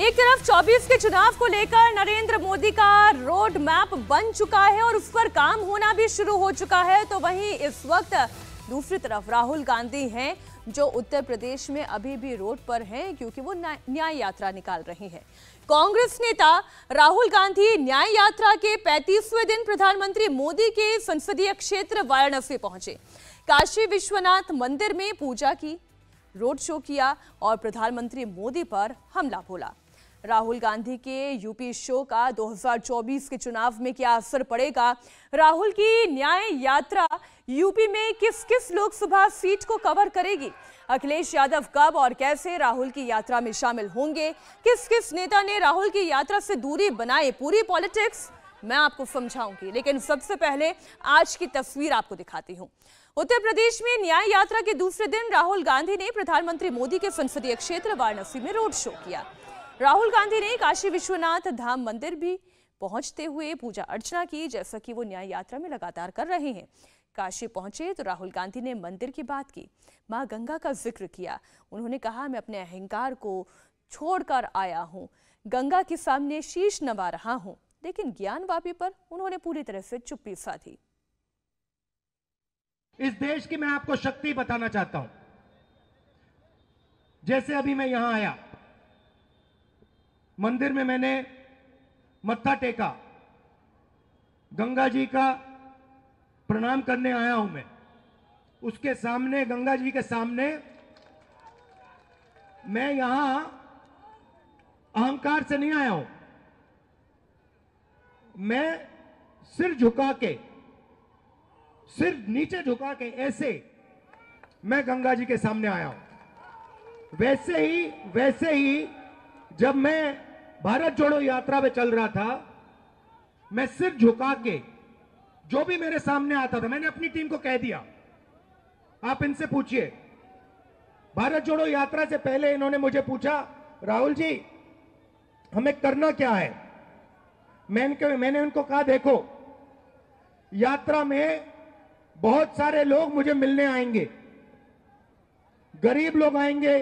एक तरफ 24 के चुनाव को लेकर नरेंद्र मोदी का रोड मैप बन चुका है और उस पर काम होना भी शुरू हो चुका है, तो वहीं इस वक्त दूसरी तरफ राहुल गांधी हैं जो उत्तर प्रदेश में अभी भी रोड पर हैं क्योंकि वो न्याय यात्रा निकाल रहे हैं। कांग्रेस नेता राहुल गांधी न्याय यात्रा के 35वें दिन प्रधानमंत्री मोदी के संसदीय क्षेत्र वाराणसी पहुंचे, काशी विश्वनाथ मंदिर में पूजा की, रोड शो किया और प्रधानमंत्री मोदी पर हमला बोला। राहुल गांधी के यूपी शो का 2024 के चुनाव में क्या असर पड़ेगा, राहुल की न्याय यात्रा यूपी में किस किस लोकसभा सीट को कवर करेगी, अखिलेश यादव कब और कैसे राहुल की यात्रा में शामिल होंगे, किस किस नेता ने राहुल की यात्रा से दूरी बनाई, पूरी पॉलिटिक्स मैं आपको समझाऊंगी। लेकिन सबसे पहले आज की तस्वीर आपको दिखाती हूं। उत्तर प्रदेश में न्याय यात्रा के दूसरे दिन राहुल गांधी ने प्रधानमंत्री मोदी के संसदीय क्षेत्र वाराणसी में रोड शो किया। राहुल गांधी ने काशी विश्वनाथ धाम मंदिर भी पहुंचते हुए पूजा अर्चना की, जैसा कि वो न्याय यात्रा में लगातार कर रहे हैं। काशी पहुंचे तो राहुल गांधी ने मंदिर की बात की, मां गंगा का जिक्र किया। उन्होंने कहा, मैं अपने अहंकार को छोड़कर आया हूं, गंगा के सामने शीश नवा रहा हूं। लेकिन ज्ञानवापी पर उन्होंने पूरी तरह से चुप्पी साधी। इस देश की मैं आपको शक्ति बताना चाहता हूं। जैसे अभी मैं यहां आया, मंदिर में मैंने मत्था टेका, गंगा जी का प्रणाम करने आया हूं। मैं उसके सामने, गंगा जी के सामने मैं यहां अहंकार से नहीं आया हूं। मैं सिर झुका के, सिर नीचे झुका के ऐसे मैं गंगा जी के सामने आया हूं। वैसे ही जब मैं भारत जोड़ो यात्रा पे चल रहा था, मैं सिर झुका के जो भी मेरे सामने आता था, मैंने अपनी टीम को कह दिया, आप इनसे पूछिए। भारत जोड़ो यात्रा से पहले इन्होंने मुझे पूछा, राहुल जी हमें करना क्या है। मैंने उनको कहा, देखो यात्रा में बहुत सारे लोग मुझे मिलने आएंगे, गरीब लोग आएंगे,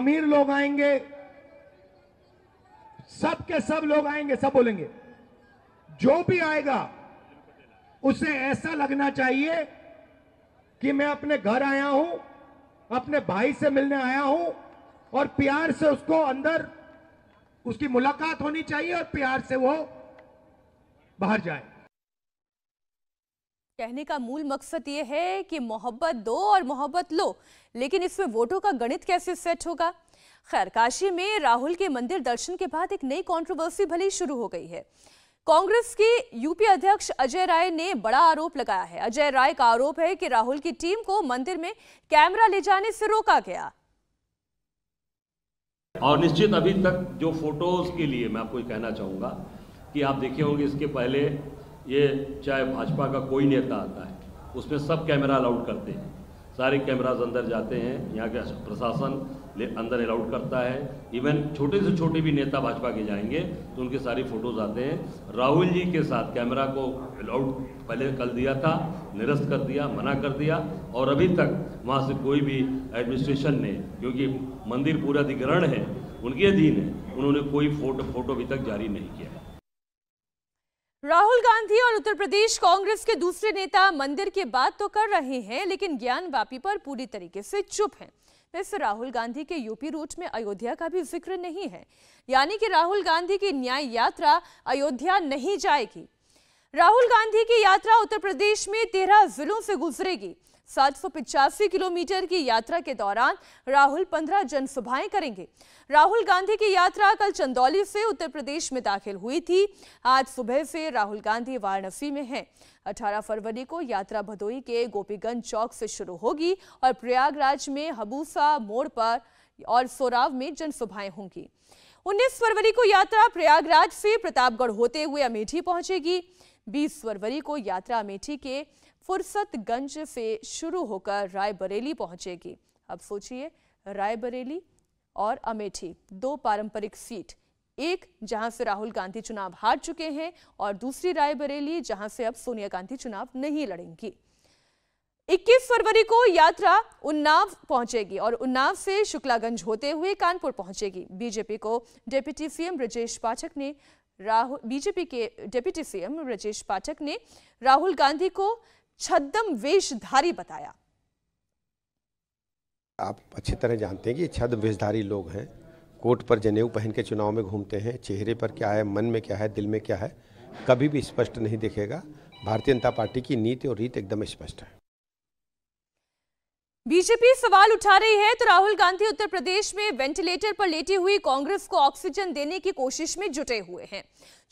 अमीर लोग आएंगे, सब के सब लोग आएंगे, सब बोलेंगे। जो भी आएगा उसे ऐसा लगना चाहिए कि मैं अपने घर आया हूं, अपने भाई से मिलने आया हूं, और प्यार से उसको अंदर उसकी मुलाकात होनी चाहिए और प्यार से वो बाहर जाए। कहने का मूल मकसद ये है कि मोहब्बत दो और मोहब्बत लो, लेकिन इसमें वोटों का गणित कैसे सेट होगा। खैर, काशी में राहुल के मंदिर दर्शन के बाद एक नई कंट्रोवर्सी भली शुरू हो गई है। कांग्रेस के यूपी अध्यक्ष अजय राय ने बड़ा आरोप लगाया है। अजय राय का आरोप है कि राहुल की टीम को मंदिर में कैमरा ले जाने से रोका गया। और निश्चित अभी तक जो फोटोज़ के लिए मैं आपको कहना चाहूँगा कि आप देखे होंगे, इसके पहले ये चाहे भाजपा का कोई नेता आता है उसमें सब कैमरा अलाउड करते हैं, सारे कैमराज अंदर जाते हैं, यहाँ का प्रशासन अंदर अलाउड करता है। इवन छोटे से छोटे भी नेता भाजपा के जाएंगे तो उनके सारी फोटोज़ आते हैं। राहुल जी के साथ कैमरा को अलाउड पहले कर दिया था, निरस्त कर दिया, मना कर दिया, और अभी तक वहाँ से कोई भी एडमिनिस्ट्रेशन ने, क्योंकि मंदिर पूरा अधिग्रहण है, उनके अधीन है, उन्होंने कोई फोटो अभी तक जारी नहीं किया है। राहुल गांधी और उत्तर प्रदेश कांग्रेस के दूसरे नेता मंदिर की बात तो कर रहे हैं, लेकिन ज्ञानवापी पर पूरी तरीके से चुप हैं। वैसे राहुल गांधी के यूपी रूट में अयोध्या का भी जिक्र नहीं है, यानी कि राहुल गांधी की न्याय यात्रा अयोध्या नहीं जाएगी। राहुल गांधी की यात्रा उत्तर प्रदेश में 13 जिलों से गुजरेगी। 785 किलोमीटर की यात्रा के दौरान राहुल 15 जनसभाएं करेंगे। राहुल गांधी की यात्रा कल चंदौली से उत्तर प्रदेश में दाखिल हुई थी। आज सुबह से राहुल गांधी वाराणसी में हैं। 18 फरवरी को यात्रा भदोही के गोपीगंज चौक से शुरू होगी और प्रयागराज में हबूसा मोड़ पर और सोराव में जनसभाएं होंगी। 19 फरवरी को यात्रा प्रयागराज से प्रतापगढ़ होते हुए अमेठी पहुंचेगी। 20 फरवरी को यात्रा अमेठी के फुर्सतगंज से शुरू होकर रायबरेली पहुंचेगी। अब सोचिए, रायबरेली और अमेठी दो पारंपरिक सीट, एक जहां से राहुल गांधी चुनाव हार चुके हैं और दूसरी रायबरेली जहां से अब सोनिया गांधी चुनाव नहीं लड़ेंगी। 21 फरवरी को यात्रा उन्नाव पहुंचेगी और उन्नाव से शुक्लागंज होते हुए कानपुर पहुंचेगी। बीजेपी को डिप्टी सीएम राजेश पाठक ने राहुल गांधी को छद्म वेशधारी बताया। आप अच्छी तरह जानते हैं कि छद्म वेशधारी लोग हैं, कोट पर जनेऊ पहन के चुनाव में घूमते हैं। चेहरे पर क्या है, मन में क्या है, दिल में क्या है, कभी भी स्पष्ट नहीं दिखेगा। भारतीय जनता पार्टी की नीति और रीत एकदम स्पष्ट है। बीजेपी सवाल उठा रही है तो राहुल गांधी उत्तर प्रदेश में वेंटिलेटर पर लेटी हुई कांग्रेस को ऑक्सीजन देने की कोशिश में जुटे हुए हैं।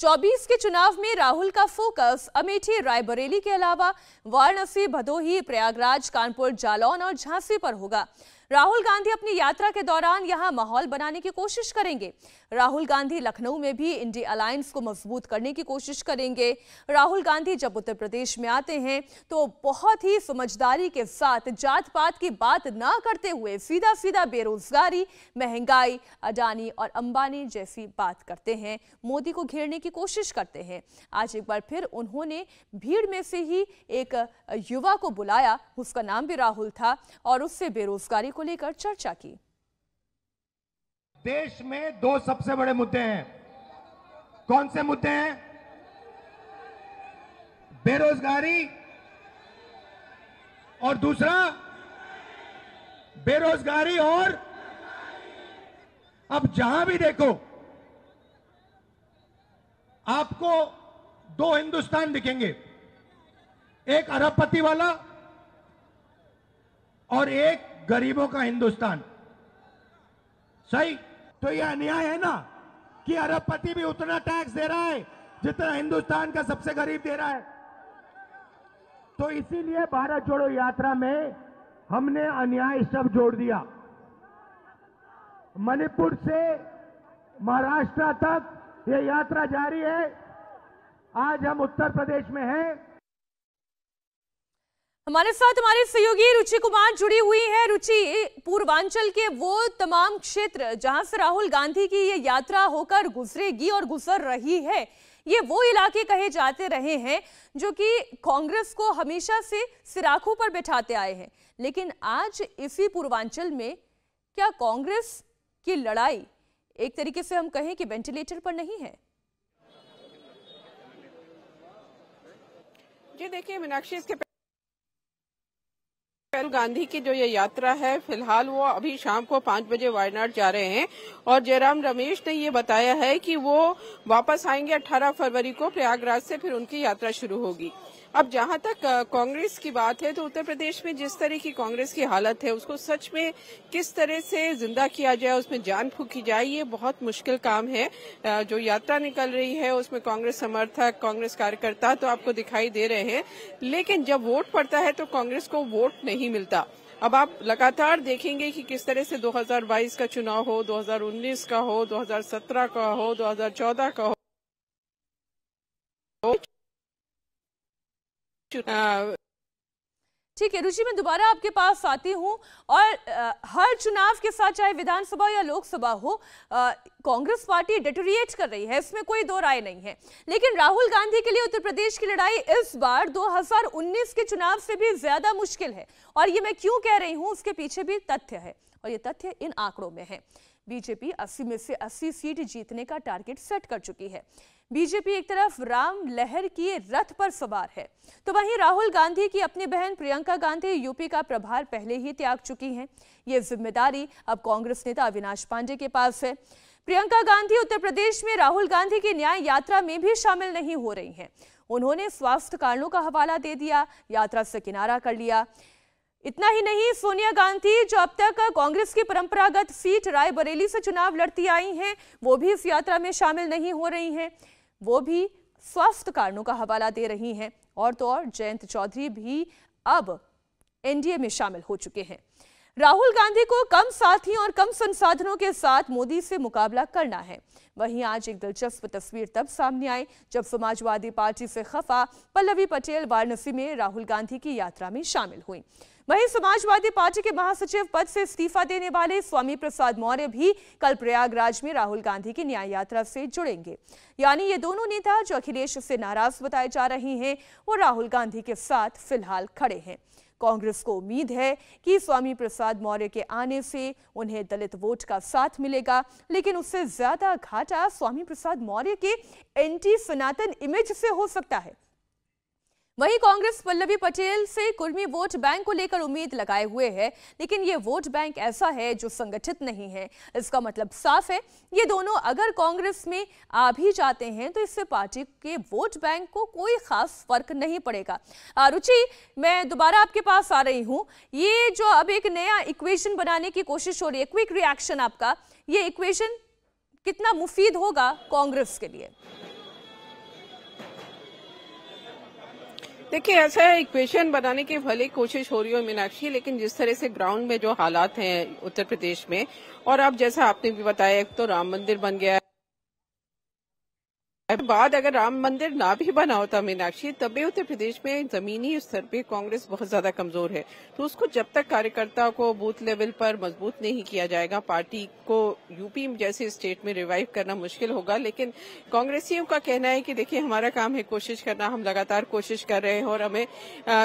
24 के चुनाव में राहुल का फोकस अमेठी, रायबरेली के अलावा वाराणसी, भदोही, प्रयागराज, कानपुर, जालौन और झांसी पर होगा। राहुल गांधी अपनी यात्रा के दौरान यहां माहौल बनाने की कोशिश करेंगे। राहुल गांधी लखनऊ में भी इंडिया अलायंस को मजबूत करने की कोशिश करेंगे। राहुल गांधी जब उत्तर प्रदेश में आते हैं तो बहुत ही समझदारी के साथ जात पात की बात ना करते हुए सीधा सीधा बेरोजगारी, महंगाई, अडानी और अंबानी जैसी बात करते हैं, मोदी को घेरने की कोशिश करते हैं। आज एक बार फिर उन्होंने भीड़ में से ही एक युवा को बुलाया, उसका नाम भी राहुल था, और उससे बेरोजगारी को लेकर चर्चा की। देश में दो सबसे बड़े मुद्दे हैं। कौन से मुद्दे हैं? बेरोजगारी और दूसरा बेरोजगारी। और अब जहां भी देखो आपको दो हिंदुस्तान दिखेंगे, एक अरबपति वाला और एक गरीबों का हिंदुस्तान। सही? तो यह अन्याय है ना कि अरबपति भी उतना टैक्स दे रहा है जितना हिंदुस्तान का सबसे गरीब दे रहा है। तो इसीलिए भारत जोड़ो यात्रा में हमने अन्याय सब जोड़ दिया। मणिपुर से महाराष्ट्र तक ये यात्रा जारी है। आज हम उत्तर प्रदेश में हैं। हमारे साथ हमारे सहयोगी रुचि कुमार जुड़ी हुई है। रुचि, पूर्वांचल के वो तमाम क्षेत्र जहां से राहुल गांधी की ये यात्रा होकर गुजरेगी और गुजर रही है, ये वो इलाके कहे जाते रहे हैं जो कि कांग्रेस को हमेशा से सिराखों पर बैठाते आए हैं, लेकिन आज इसी पूर्वांचल में क्या कांग्रेस की लड़ाई एक तरीके से हम कहें कि वेंटिलेटर पर नहीं है? जी देखिए मीनाक्षी, इसके राहुल गांधी की जो ये यात्रा है फिलहाल वो अभी शाम को 5 बजे वायनाड जा रहे हैं और जयराम रमेश ने ये बताया है कि वो वापस आएंगे 18 फरवरी को प्रयागराज से, फिर उनकी यात्रा शुरू होगी। अब जहां तक कांग्रेस की बात है तो उत्तर प्रदेश में जिस तरह की कांग्रेस की हालत है उसको सच में किस तरह से जिंदा किया जाए, उसमें जान फूंकी जाए, ये बहुत मुश्किल काम है। जो यात्रा निकल रही है उसमें कांग्रेस समर्थक, कांग्रेस कार्यकर्ता तो आपको दिखाई दे रहे हैं, लेकिन जब वोट पड़ता है तो कांग्रेस को वोट नहीं मिलता। अब आप लगातार देखेंगे कि किस तरह से 2022 का चुनाव हो, 2019 का हो, 2017 का हो, 2014 का हो। ठीक है रुचि, मैं दोबारा आपके पास आती हूं। और हर चुनाव के साथ, चाहे विधानसभा या लोकसभा हो, कांग्रेस पार्टी डिटोरिएट कर रही है, इसमें कोई दो राय नहीं है, लेकिन राहुल गांधी के लिए उत्तर प्रदेश की लड़ाई इस बार 2019 के चुनाव से भी ज्यादा मुश्किल है। और ये मैं क्यों कह रही हूं, उसके पीछे भी तथ्य है और ये तथ्य इन आंकड़ों में है। बीजेपी 80 में से 80 सीट जीतने का टारगेट सेट कर चुकी है। बीजेपी एक तरफ राम लहर की रथ पर सवार है तो वहीं राहुल गांधी की अपनी बहन प्रियंका गांधी यूपी का प्रभार पहले ही त्याग चुकी हैं। ये जिम्मेदारी अब कांग्रेस नेता अविनाश पांडे के पास है। प्रियंका गांधी उत्तर प्रदेश में राहुल गांधी की न्याय यात्रा में भी शामिल नहीं हो रही हैं। उन्होंने स्वास्थ्य कारणों का हवाला दे दिया, यात्रा से किनारा कर लिया। इतना ही नहीं, सोनिया गांधी जो अब तक कांग्रेस की परंपरागत सीट रायबरेली से चुनाव लड़ती आई हैं, वो भी इस यात्रा में शामिल नहीं हो रही हैं, वो भी स्वास्थ्य कारणों का हवाला दे रही हैं। और तो और जयंत चौधरी भी अब एनडीए में शामिल हो चुके हैं। राहुल गांधी को कम साथियों और कम संसाधनों के साथ मोदी से मुकाबला करना है। वहीं आज एक दिलचस्प तस्वीर तब सामने आई जब समाजवादी पार्टी से खफा पल्लवी पटेल वाराणसी में राहुल गांधी की यात्रा में शामिल हुई। वहीं समाजवादी पार्टी के महासचिव पद से इस्तीफा देने वाले स्वामी प्रसाद मौर्य भी कल प्रयागराज में राहुल गांधी की न्याय यात्रा से जुड़ेंगे। यानी ये दोनों नेता जो अखिलेश से नाराज बताए जा रहे हैं वो राहुल गांधी के साथ फिलहाल खड़े हैं। कांग्रेस को उम्मीद है कि स्वामी प्रसाद मौर्य के आने से उन्हें दलित वोट का साथ मिलेगा, लेकिन उससे ज्यादा घाटा स्वामी प्रसाद मौर्य के एंटी सनातन इमेज से हो सकता है। वहीं कांग्रेस पल्लवी पटेल से कुर्मी वोट बैंक को लेकर उम्मीद लगाए हुए है, लेकिन ये वोट बैंक ऐसा है जो संगठित नहीं है। इसका मतलब साफ है, ये दोनों अगर कांग्रेस में आ भी जाते हैं तो इससे पार्टी के वोट बैंक को कोई खास फर्क नहीं पड़ेगा। रुचि, मैं दोबारा आपके पास आ रही हूँ। ये जो अब एक नया इक्वेशन बनाने की कोशिश हो रही है, क्विक रिएक्शन आपका, ये इक्वेशन कितना मुफीद होगा कांग्रेस के लिए? देखिए, ऐसा इक्वेशन बनाने की भले कोशिश हो रही हो मीनाक्षी, लेकिन जिस तरह से ग्राउंड में जो हालात हैं उत्तर प्रदेश में, और अब जैसा आपने भी बताया तो राम मंदिर बन गया है, बाद अगर राम मंदिर ना भी बना होता मीनाक्षी, तब भी उत्तर प्रदेश में जमीनी स्तर पे कांग्रेस बहुत ज्यादा कमजोर है। तो उसको जब तक कार्यकर्ता को बूथ लेवल पर मजबूत नहीं किया जाएगा, पार्टी को यूपी जैसे स्टेट में रिवाइव करना मुश्किल होगा। लेकिन कांग्रेसियों का कहना है कि देखिए, हमारा काम है कोशिश करना, हम लगातार कोशिश कर रहे हैं और हमें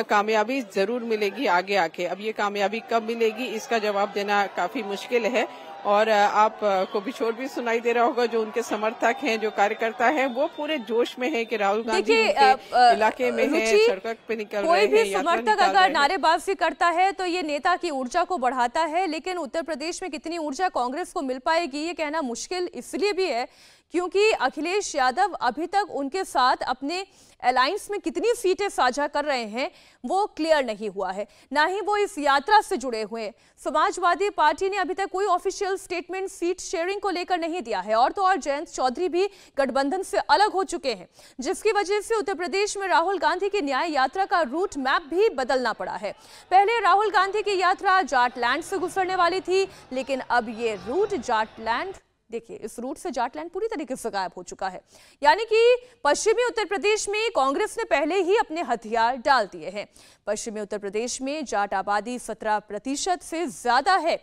कामयाबी जरूर मिलेगी आगे आके। अब ये कामयाबी कब मिलेगी इसका जवाब देना काफी मुश्किल है। और आप को बिछोड़ भी सुनाई दे रहा होगा, जो उनके समर्थक हैं, जो कार्यकर्ता हैं, वो पूरे जोश में हैं कि राहुल गांधी उनके इलाके में हैं, सड़क पे निकल रहे हैं। कोई भी समर्थक अगर नारेबाजी करता है तो ये नेता की ऊर्जा को बढ़ाता है, लेकिन उत्तर प्रदेश में कितनी ऊर्जा कांग्रेस को मिल पाएगी ये कहना मुश्किल इसलिए भी है क्योंकि अखिलेश यादव अभी तक उनके साथ अपने अलायंस में कितनी सीटें साझा कर रहे हैं वो क्लियर नहीं हुआ है, ना ही वो इस यात्रा से जुड़े हुए। समाजवादी पार्टी ने अभी तक कोई ऑफिशियल स्टेटमेंट सीट शेयरिंग को लेकर नहीं दिया है, और तो और जयंत चौधरी भी गठबंधन से अलग हो चुके हैं, जिसकी वजह से उत्तर प्रदेश में राहुल गांधी की न्याय यात्रा का रूट मैप भी बदलना पड़ा है। पहले राहुल गांधी की यात्रा जाटलैंड से गुजरने वाली थी, लेकिन अब ये रूट जाटलैंड, देखिए इस रूट से जाटलैंड पूरी तरीके से गायब हो चुका है। यानी कि पश्चिमी उत्तर प्रदेश में कांग्रेस ने पहले ही अपने हथियार डाल दिए हैं। पश्चिमी उत्तर प्रदेश में जाट आबादी 17% से ज्यादा है।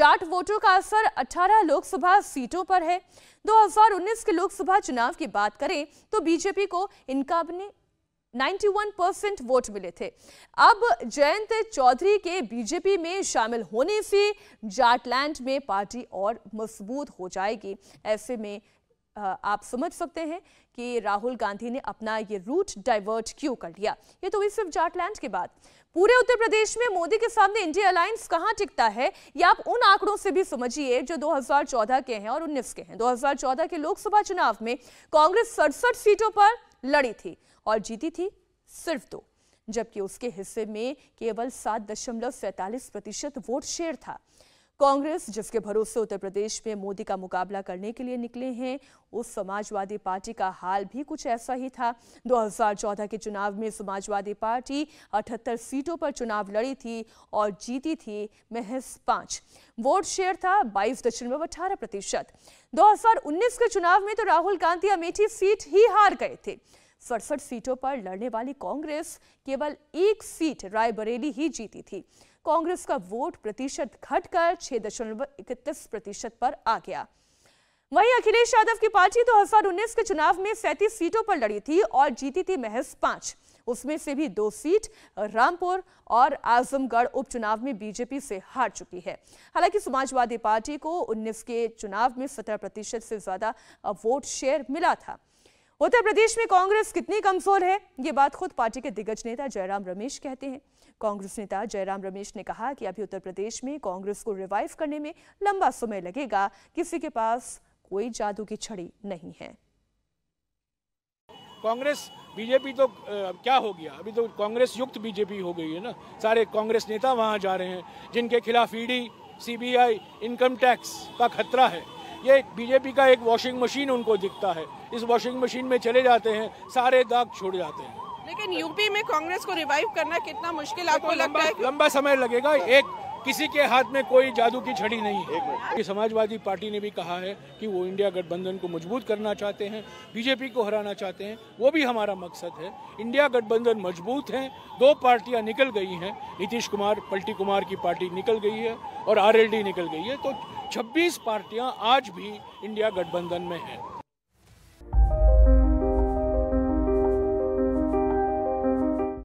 जाट वोटों का असर 18 लोकसभा सीटों पर है। 2019 के लोकसभा चुनाव की बात करें तो बीजेपी को इनका 91% वोट मिले थे। अब जयंत चौधरी के बीजेपी में शामिल होने से जाटलैंड में पार्टी और मजबूत हो जाएगी। ऐसे में आप समझ सकते हैं कि राहुल गांधी ने अपना ये रूट डाइवर्ट क्यों कर लिया। ये तो सिर्फ जाटलैंड की बात, पूरे उत्तर प्रदेश में मोदी के सामने इंडिया अलायंस कहाँ टिकता है या आप उन आंकड़ों से भी समझिए जो 2014 के हैं और 19 के हैं। 2014 के लोकसभा चुनाव में कांग्रेस 67 सीटों पर लड़ी थी और जीती थी सिर्फ 2, जबकि उसके हिस्से में केवल 7.47% वोट शेयर था। कांग्रेस, जिसके भरोसे उत्तर प्रदेश में मोदी का मुकाबला करने के लिए निकले हैं, उस समाजवादी पार्टी का हाल भी कुछ ऐसा ही था। 2014 के चुनाव में समाजवादी पार्टी 78 सीटों पर चुनाव लड़ी थी और जीती थी महज 5। वोट शेयर था 22.18%। 2019 के चुनाव में तो राहुल गांधी अमेठी सीट ही हार गए थे। 67 सीटों पर लड़ने वाली कांग्रेस केवल 1 सीट रायबरेली ही जीती थी। कांग्रेस का वोट प्रतिशत घटकर 6.31% पर आ गया। वहीं अखिलेश यादव की पार्टी 2019 के चुनाव में 37 सीटों पर लड़ी थी और जीती थी महज 5, उसमें से भी 2 सीट रामपुर और आजमगढ़ उपचुनाव में बीजेपी से हार चुकी है। हालांकि समाजवादी पार्टी को 19 के चुनाव में 17% से ज्यादा वोट शेयर मिला था। उत्तर प्रदेश में कांग्रेस कितनी कमजोर है ये बात खुद पार्टी के दिग्गज नेता जयराम रमेश कहते हैं। कांग्रेस नेता जयराम रमेश ने कहा कि अभी उत्तर प्रदेश में कांग्रेस को रिवाइव करने में लंबा समय लगेगा, किसी के पास कोई जादू की छड़ी नहीं है। कांग्रेस बीजेपी तो क्या हो गया, अभी तो कांग्रेस युक्त बीजेपी हो गई है ना। सारे कांग्रेस नेता वहाँ जा रहे हैं जिनके खिलाफ ईडी, CBI, इनकम टैक्स का खतरा है। ये बीजेपी का एक वॉशिंग मशीन उनको दिखता है, इस वॉशिंग मशीन में चले जाते हैं, सारे दाग छोड़ जाते हैं। लेकिन यूपी में कांग्रेस को रिवाइव करना कितना मुश्किल आपको लगता है? लंबा समय लगेगा, एक किसी के हाथ में कोई जादू की छड़ी नहीं है। समाजवादी पार्टी ने भी कहा है कि वो इंडिया गठबंधन को मजबूत करना चाहते हैं, बीजेपी को हराना चाहते हैं, वो भी हमारा मकसद है। इंडिया गठबंधन मजबूत है, 2 पार्टियां निकल गई हैं, नीतीश कुमार पलटी कुमार की पार्टी निकल गई है और RLD निकल गई है, तो 26 पार्टियां आज भी इंडिया गठबंधन में हैं।